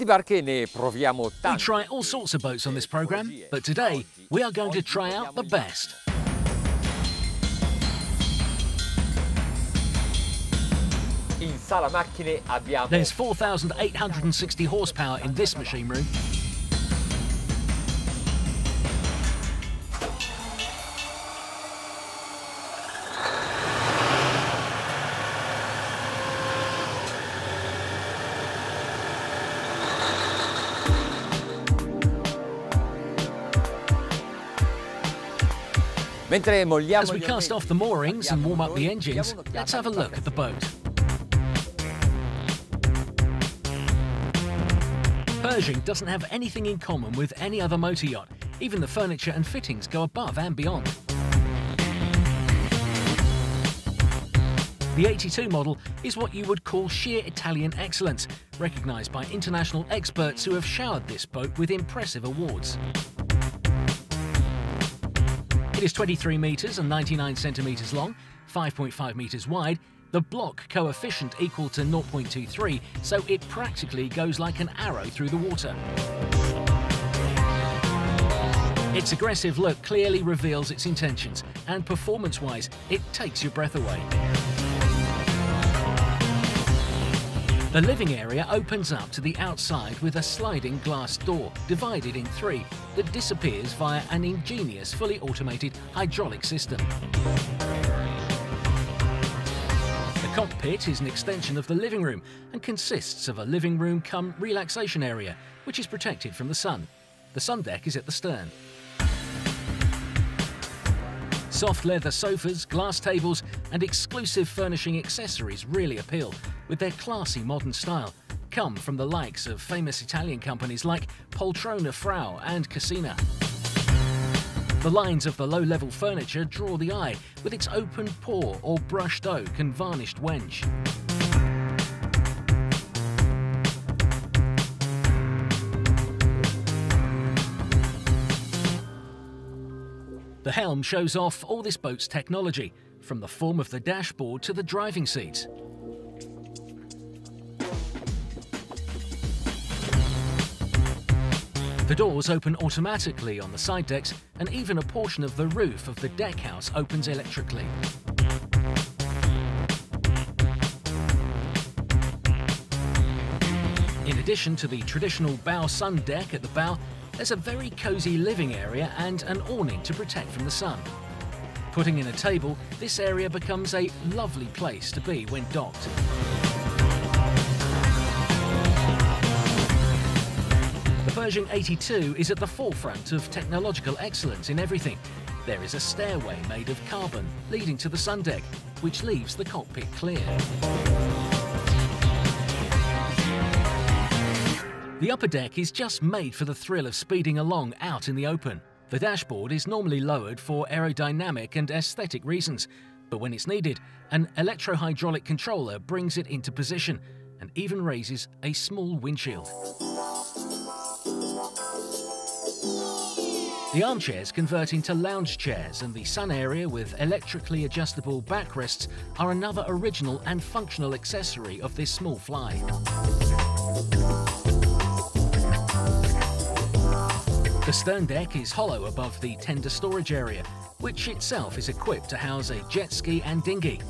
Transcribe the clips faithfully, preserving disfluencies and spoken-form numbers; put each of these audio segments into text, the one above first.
We try all sorts of boats on this programme, but today we are going to try out the best. There's four thousand eight hundred sixty horsepower in this machine room. As we cast off the moorings and warm up the engines, let's have a look at the boat. Pershing doesn't have anything in common with any other motor yacht. Even the furniture and fittings go above and beyond. The eighty-two model is what you would call sheer Italian excellence, recognised by international experts who have showered this boat with impressive awards. It is twenty-three metres and ninety-nine centimetres long, five point five metres wide, the block coefficient equal to zero point two three, so it practically goes like an arrow through the water. Its aggressive look clearly reveals its intentions, and performance-wise, it takes your breath away. The living area opens up to the outside with a sliding glass door, divided in three, that disappears via an ingenious, fully automated hydraulic system. The cockpit is an extension of the living room and consists of a living room cum relaxation area, which is protected from the sun. The sun deck is at the stern. Soft leather sofas, glass tables and exclusive furnishing accessories really appeal, with their classy modern style, come from the likes of famous Italian companies like Poltrona Frau and Cassina. The lines of the low-level furniture draw the eye, with its open pore or brushed oak and varnished wenge. The helm shows off all this boat's technology, from the form of the dashboard to the driving seats. The doors open automatically on the side decks, and even a portion of the roof of the deck house opens electrically. In addition to the traditional bow sun deck at the bow, there's a very cosy living area and an awning to protect from the sun. Putting in a table, this area becomes a lovely place to be when docked. The Pershing eighty-two is at the forefront of technological excellence in everything. There is a stairway made of carbon leading to the sun deck, which leaves the cockpit clear. The upper deck is just made for the thrill of speeding along out in the open. The dashboard is normally lowered for aerodynamic and aesthetic reasons, but when it's needed, an electro-hydraulic controller brings it into position and even raises a small windshield. The armchairs convert into lounge chairs, and the sun area with electrically adjustable backrests are another original and functional accessory of this small fly. The stern deck is hollow above the tender storage area, which itself is equipped to house a jet ski and dinghy.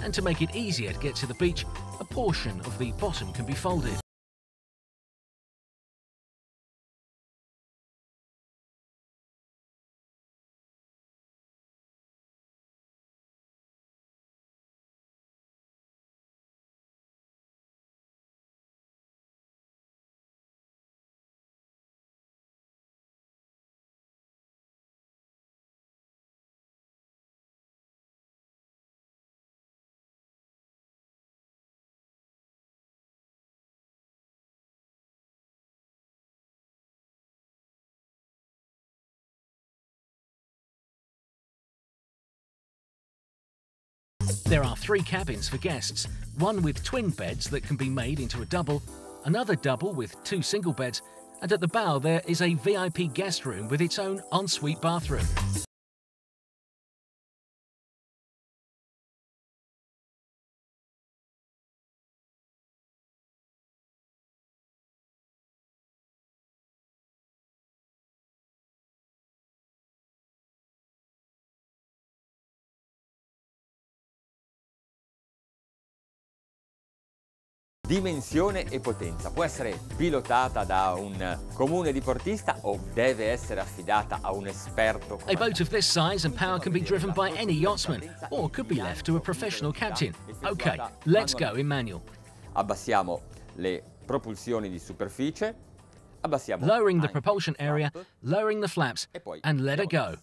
And to make it easier to get to the beach, a portion of the bottom can be folded. There are three cabins for guests, one with twin beds that can be made into a double, another double with two single beds, and at the bow there is a V I P guest room with its own ensuite bathroom. dimensione e potenza. Può essere pilotata da un comune diportista o deve essere affidata a un esperto. A boat of this size and power can be driven by any yachtsman or could be left to a professional captain. Okay, let's go in manual. Abbassiamo le propulsioni di superficie. Abbassiamo lowering the propulsion area, lowering the flaps and let it go.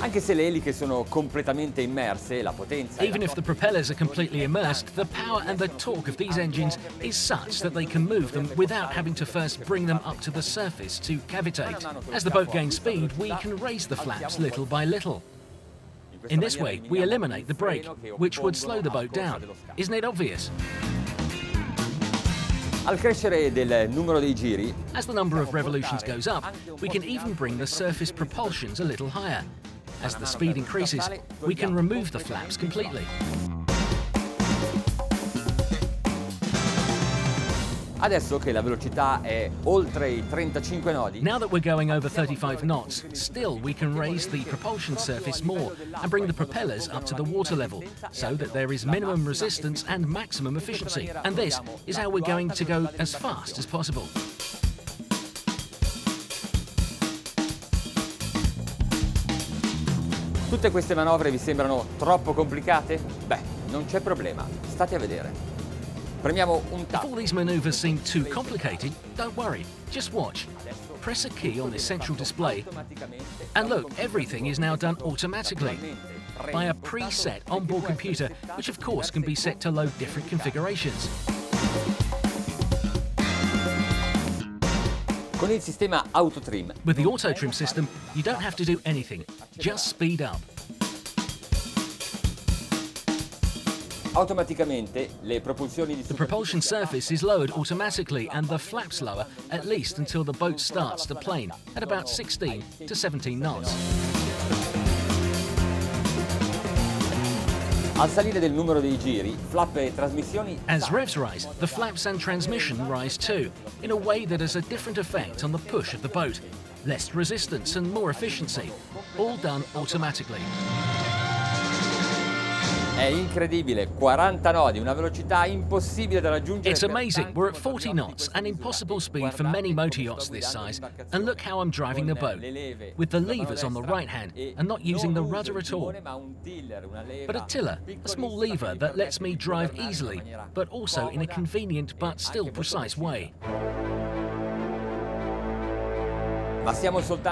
Anche se le eliche sono completamente immerse, la potenza. Even if the propellers are completely immersed, the power and the torque of these engines is such that they can move them without having to first bring them up to the surface to cavitate. As the boat gains speed, we can raise the flaps little by little. In this way, we eliminate the brake, which would slow the boat down. Isn't it obvious? Al crescere del numero dei giri, as the number of revolutions goes up, we can even bring the surface propulsions a little higher. As the speed increases, we can remove the flaps completely. Adesso che la velocità è oltre I trentacinque nodi. Now that we're going over thirty-five knots, still we can raise the propulsion surface more and bring the propellers up to the water level so that there is minimum resistance and maximum efficiency. And this is how we're going to go as fast as possible. Tutte queste manovre vi sembrano troppo complicate? Beh, non c'è problema, state a vedere. Premiamo un tap. If all these maneuvers seem too complicated, don't worry, just watch. Press a key on this central display and look, everything is now done automatically by a preset onboard computer, which of course can be set to load different configurations. Con il sistema Autotrim. With the Autotrim system, you don't have to do anything, just speed up. Automaticamente le propulsioni di the propulsion surface is lowered automatically and the flaps lower at least until the boat starts to plane at about sixteen to seventeen knots. Al salire del numero dei giri, flap e trasmissioni. As revs rise, the flaps and transmission rise too, in a way that has a different effect on the push of the boat. Less resistance and more efficiency, all done automatically. È incredibile, quaranta nodi, una velocità impossibile da raggiungere. It's amazing, we're at forty knots, an impossible speed for many motor yachts this size. And look how I'm driving the boat, with the levers on the right hand and not using the rudder at all. But a tiller, a small lever that lets me drive easily, but also in a convenient but still precise way.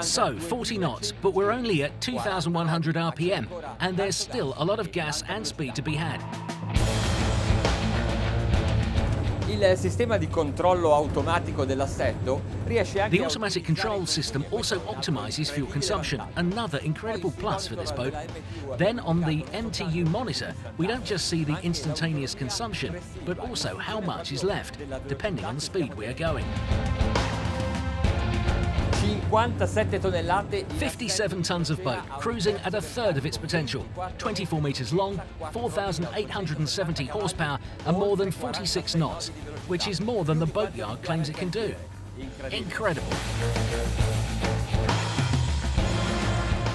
So, forty knots, but we're only at two thousand one hundred R P M, and there's still a lot of gas and speed to be had. The automatic control system also optimizes fuel consumption, another incredible plus for this boat. Then on the M T U monitor, we don't just see the instantaneous consumption, but also how much is left, depending on the speed we are going. fifty-seven tons of boat, cruising at a third of its potential, twenty-four meters long, four thousand eight hundred seventy horsepower and more than forty-six knots, which is more than the boatyard claims it can do. Incredible.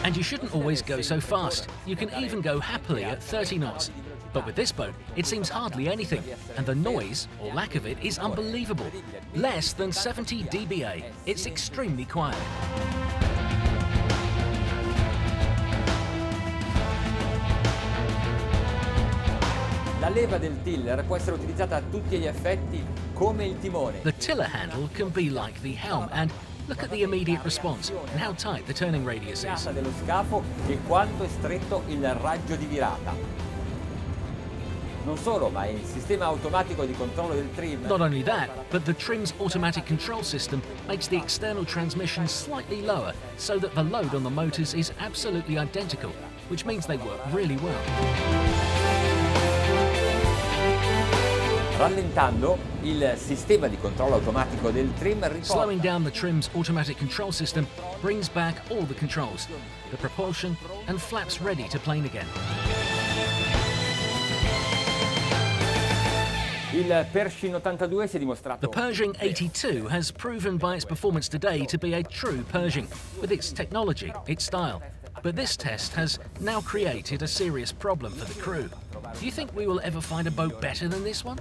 And you shouldn't always go so fast. You can even go happily at thirty knots. But with this boat, it seems hardly anything, and the noise, or lack of it, is unbelievable. Less than seventy dBA. It's extremely quiet. The tiller handle can be like the helm, and look at the immediate response and how tight the turning radius is. Not only that, but the trim's automatic control system makes the external transmission slightly lower so that the load on the motors is absolutely identical, which means they work really well. Slowing down the trim's automatic control system brings back all the controls, the propulsion and flaps ready to plane again. The Pershing eighty-two has proven by its performance today to be a true Pershing, with its technology, its style. But this test has now created a serious problem for the crew. Do you think we will ever find a boat better than this one?